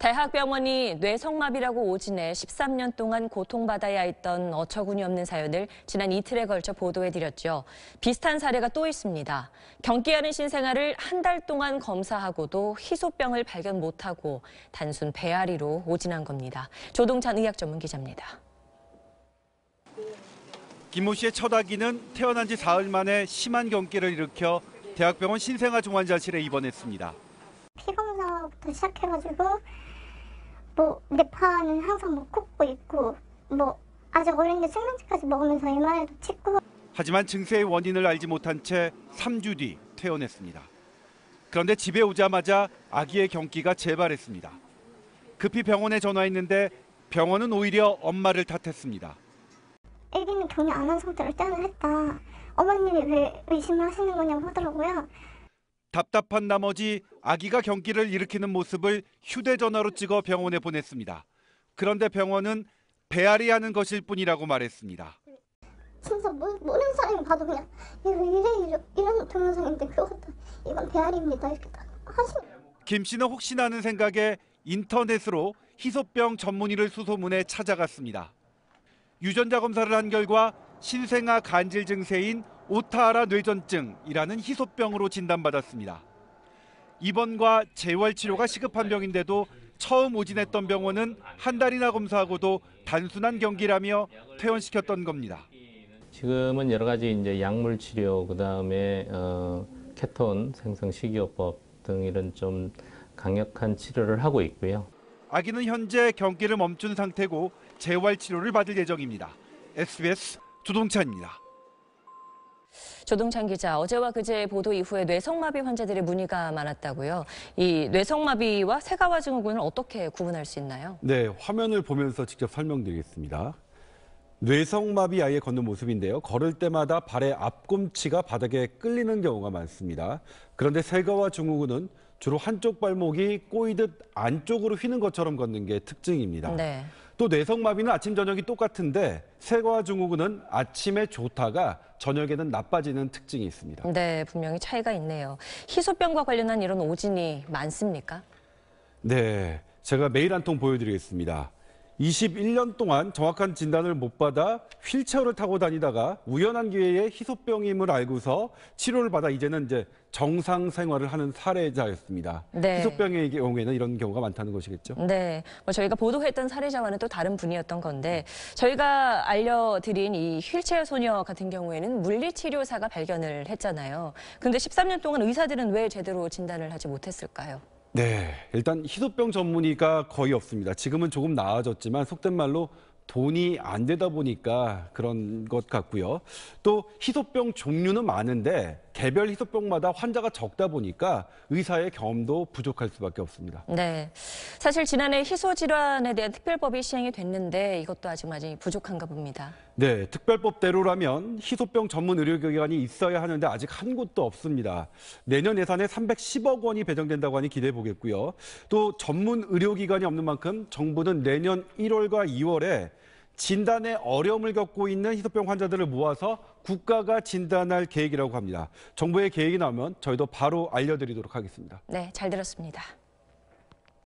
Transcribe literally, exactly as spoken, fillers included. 대학병원이 뇌성마비라고 오진해 십삼 년 동안 고통받아야 했던 어처구니 없는 사연을 지난 이틀에 걸쳐 보도해드렸죠. 비슷한 사례가 또 있습니다. 경기하는 신생아를 한 달 동안 검사하고도 희소병을 발견 못하고 단순 배앓이로 오진한 겁니다. 조동찬 의학전문기자입니다. 김모 씨의 첫 아기는 태어난 지 사흘 만에 심한 경기를 일으켜 대학병원 신생아 중환자실에 입원했습니다. 피 검사부터 시작해가지고 뭐 뇌파는 항상 뭐 꽂고 있고 뭐 아직 어린 게 생명체까지 먹으면서 엠알아이도 찍고. 하지만 증세의 원인을 알지 못한 채 삼 주 뒤 퇴원했습니다. 그런데 집에 오자마자 아기의 경기가 재발했습니다. 급히 병원에 전화했는데 병원은 오히려 엄마를 탓했습니다. 아기는 격리 안 한 상태로 퇴원을 했다. 어머님이 왜 의심을 하시는 거냐고 하더라고요. 답답한 나머지 아기가 경기를 일으키는 모습을 휴대전화로 찍어 병원에 보냈습니다. 그런데 병원은 배앓이하는 것일 뿐이라고 말했습니다. 진짜 뭐, 모르는 사람이 봐도 그냥 이래 이래 이런 동영상인데 그것도 이건 배앓이입니다 이렇게 하시는. 김 씨는 혹시나 하는 생각에 인터넷으로 희소병 전문의를 수소문해 찾아갔습니다. 유전자 검사를 한 결과 신생아 간질 증세인 오타하라 뇌전증이라는 희소병으로 진단받았습니다. 입원과 재활치료가 시급한 병인데도 처음 오진했던 병원은 한 달이나 검사하고도 단순한 경기라며 퇴원시켰던 겁니다. 지금은 여러 가지 이제 약물 치료, 그다음에 어, 케톤 생성 식이요법 등 이런 좀 강력한 치료를 하고 있고요. 아기는 현재 경기를 멈춘 상태고 재활치료를 받을 예정입니다. 에스비에스 조동찬입니다. 조동찬 기자, 어제와 그제 보도 이후에 뇌성마비 환자들의 문의가 많았다고요. 이 뇌성마비와 새가와 증후군을 어떻게 구분할 수 있나요? 네, 화면을 보면서 직접 설명드리겠습니다. 뇌성마비 아이의 걷는 모습인데요. 걸을 때마다 발의 앞꿈치가 바닥에 끌리는 경우가 많습니다. 그런데 새가와 증후군은 주로 한쪽 발목이 꼬이듯 안쪽으로 휘는 것처럼 걷는 게 특징입니다. 네. 또 뇌성마비는 아침, 저녁이 똑같은데 새가와 증후군은 아침에 좋다가 저녁에는 나빠지는 특징이 있습니다. 네, 분명히 차이가 있네요. 희소병과 관련한 이런 오진이 많습니까? 네, 제가 메일 한 통 보여드리겠습니다. 이십일 년 동안 정확한 진단을 못 받아 휠체어를 타고 다니다가 우연한 기회에 희소병임을 알고서 치료를 받아 이제는 이제 정상 생활을 하는 사례자였습니다. 네. 희소병의 경우에는 이런 경우가 많다는 것이겠죠. 네, 뭐 저희가 보도했던 사례자와는 또 다른 분이었던 건데 저희가 알려드린 이 휠체어 소녀 같은 경우에는 물리치료사가 발견을 했잖아요. 그런데 십삼 년 동안 의사들은 왜 제대로 진단을 하지 못했을까요? 네, 일단 희소병 전문의가 거의 없습니다. 지금은 조금 나아졌지만 속된 말로 돈이 안 되다 보니까 그런 것 같고요. 또 희소병 종류는 많은데 개별 희소병마다 환자가 적다 보니까 의사의 경험도 부족할 수밖에 없습니다. 네, 사실 지난해 희소질환에 대한 특별법이 시행이 됐는데 이것도 아직 많이 부족한가 봅니다. 네, 특별법대로라면 희소병 전문 의료기관이 있어야 하는데 아직 한 곳도 없습니다. 내년 예산에 삼백십억 원이 배정된다고 하니 기대해 보겠고요. 또 전문 의료기관이 없는 만큼 정부는 내년 일월과 이월에 진단에 어려움을 겪고 있는 희소병 환자들을 모아서 국가가 진단할 계획이라고 합니다. 정부의 계획이 나오면 저희도 바로 알려드리도록 하겠습니다. 네, 잘 들었습니다.